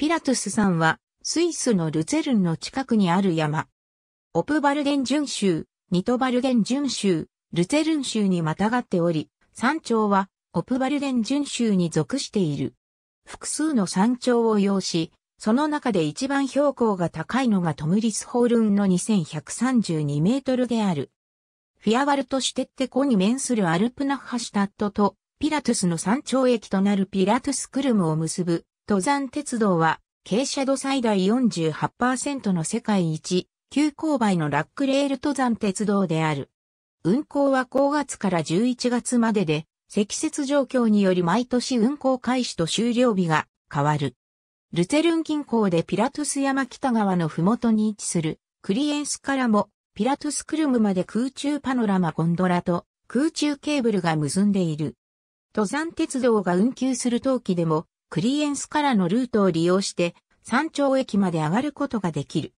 ピラトゥス山は、スイスのルツェルンの近くにある山。オプバルデン準州、ニトバルデン準州、ルツェルン州にまたがっており、山頂は、オプバルデン準州に属している。複数の山頂を擁し、その中で一番標高が高いのがトムリスホールンの2132メートルである。フィアワルトシュテッテ湖に面するアルプナッハシュタットと、ピラトゥスの山頂駅となるピラトゥスクルムを結ぶ登山鉄道は、傾斜度最大 48% の世界一、急勾配のラックレール登山鉄道である。運行は5月から11月までで、積雪状況により毎年運行開始と終了日が変わる。ルツェルン近郊でピラトゥス山北側のふもとに位置するクリエンスからもピラトゥスクルムまで空中パノラマゴンドラと空中ケーブルが結んでいる。登山鉄道が運休する冬季でも、クリエンスからのルートを利用して、山頂駅まで上がることができる。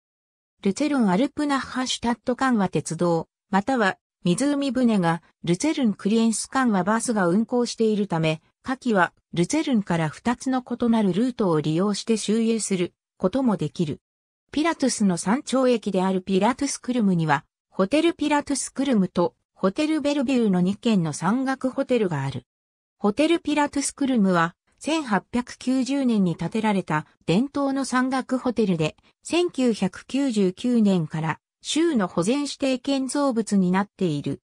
ルツェルンアルプナッハシュタット間は鉄道、または湖船がルツェルンクリエンス間はバスが運行しているため、夏季はルツェルンから2つの異なるルートを利用して周遊することもできる。ピラトゥスの山頂駅であるピラトゥスクルムには、ホテルピラトゥスクルムとホテルベルビューの2軒の山岳ホテルがある。ホテルピラトゥスクルムは1890年に建てられた伝統の山岳ホテルで1999年から州の保全指定建造物になっている。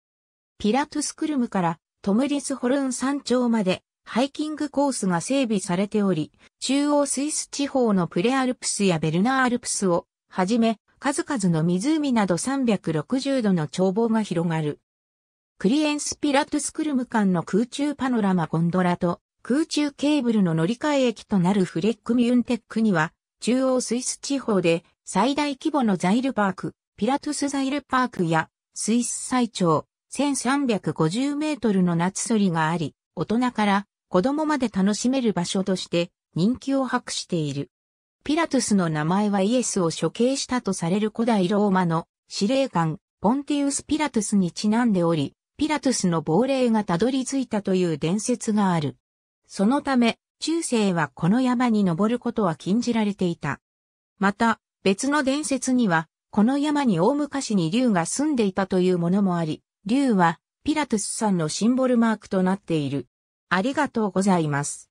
ピラトゥスクルムからトムリスホルン山頂までハイキングコースが整備されており、中央スイス地方のプレアルプスやベルナーアルプスをはじめ数々の湖など360度の眺望が広がる。クリエンスピラトゥスクルム間の空中パノラマゴンドラと空中ケーブルの乗り換え駅となるフレックミュンテックには中央スイス地方で最大規模のザイルパーク、ピラトゥスザイルパークやスイス最長1350メートルの夏ソリがあり、大人から子供まで楽しめる場所として人気を博している。ピラトゥスの名前はイエスを処刑したとされる古代ローマの司令官ポンティウス・ピラトゥスにちなんでおり、ピラトゥスの亡霊がたどり着いたという伝説がある。そのため、中世はこの山に登ることは禁じられていた。また、別の伝説には、この山に大昔に竜が住んでいたというものもあり、竜はピラトゥス山のシンボルマークとなっている。ありがとうございます。